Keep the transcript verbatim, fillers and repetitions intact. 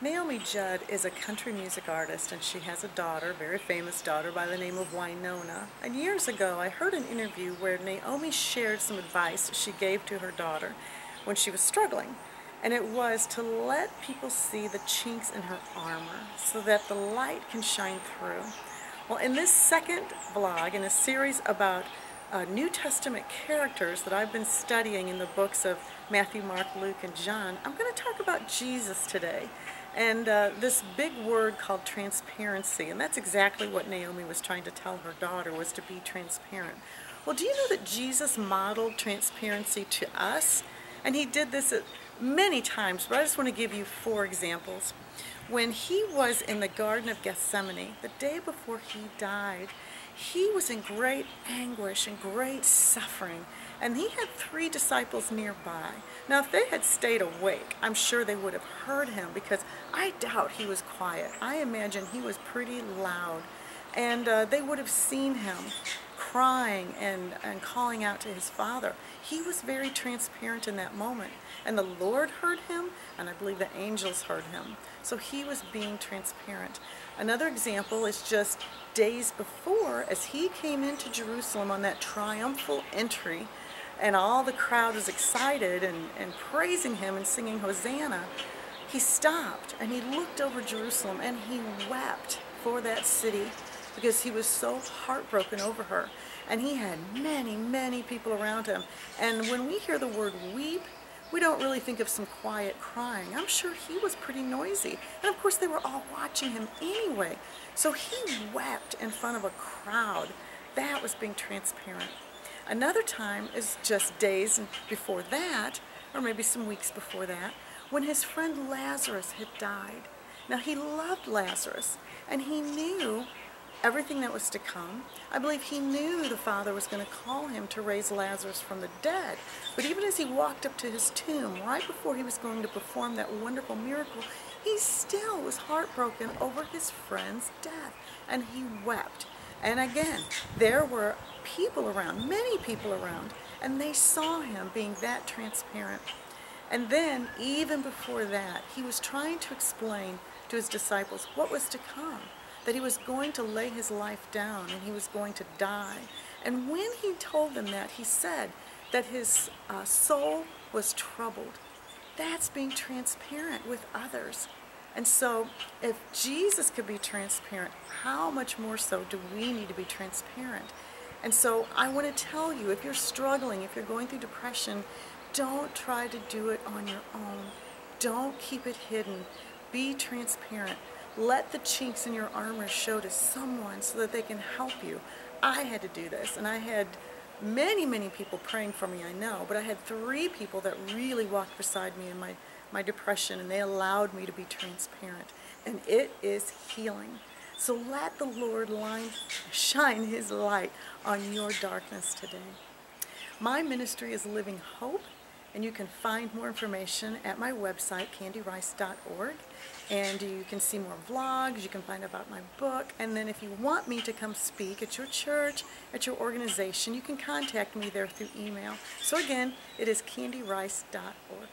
Naomi Judd is a country music artist, and she has a daughter, a very famous daughter, by the name of Wynonna. And years ago, I heard an interview where Naomi shared some advice she gave to her daughter when she was struggling. And it was to let people see the chinks in her armor so that the light can shine through. Well, in this second vlog, in a series about uh, New Testament characters that I've been studying in the books of Matthew, Mark, Luke, and John, I'm going to talk about Jesus today. And uh, this big word called transparency, and that's exactly what Naomi was trying to tell her daughter, was to be transparent. Well, do you know that Jesus modeled transparency to us? And he did this many times, but I just want to give you four examples. When he was in the Garden of Gethsemane, the day before he died, he was in great anguish and great suffering, and he had three disciples nearby. Now, if they had stayed awake, I'm sure they would have heard him, because I doubt he was quiet. I imagine he was pretty loud, and uh, they would have seen him crying and, and calling out to his Father. He was very transparent in that moment, and the Lord heard him, and I believe the angels heard him. So he was being transparent. Another example is just days before, as he came into Jerusalem on that triumphal entry, and all the crowd was excited and, and praising him and singing Hosanna, he stopped and he looked over Jerusalem and he wept for that city, because he was so heartbroken over her. And he had many, many people around him. And when we hear the word weep, we don't really think of some quiet crying. I'm sure he was pretty noisy. And of course they were all watching him anyway. So he wept in front of a crowd. That was being transparent. Another time is just days before that, or maybe some weeks before that, when his friend Lazarus had died. Now, he loved Lazarus, and he knew everything that was to come. I believe he knew the Father was going to call him to raise Lazarus from the dead. But even as he walked up to his tomb, right before he was going to perform that wonderful miracle, he still was heartbroken over his friend's death, and he wept. And again, there were people around, many people around, and they saw him being that transparent. And then, even before that, he was trying to explain to his disciples what was to come, that he was going to lay his life down and he was going to die. And when he told them that, he said that his uh, soul was troubled. That's being transparent with others. And so if Jesus could be transparent, how much more so do we need to be transparent? And so I want to tell you, if you're struggling, if you're going through depression, don't try to do it on your own. Don't keep it hidden. Be transparent. Let the chinks in your armor show to someone so that they can help you. I had to do this, and I had many, many people praying for me, I know, but I had three people that really walked beside me in my, my depression, and they allowed me to be transparent, and it is healing. So let the Lord line, shine His light on your darkness today. My ministry is Living Hope, and you can find more information at my website, candy rice dot org. And you can see more vlogs, you can find out about my book, and then if you want me to come speak at your church, at your organization, you can contact me there through email. So again, it is candy rice dot org.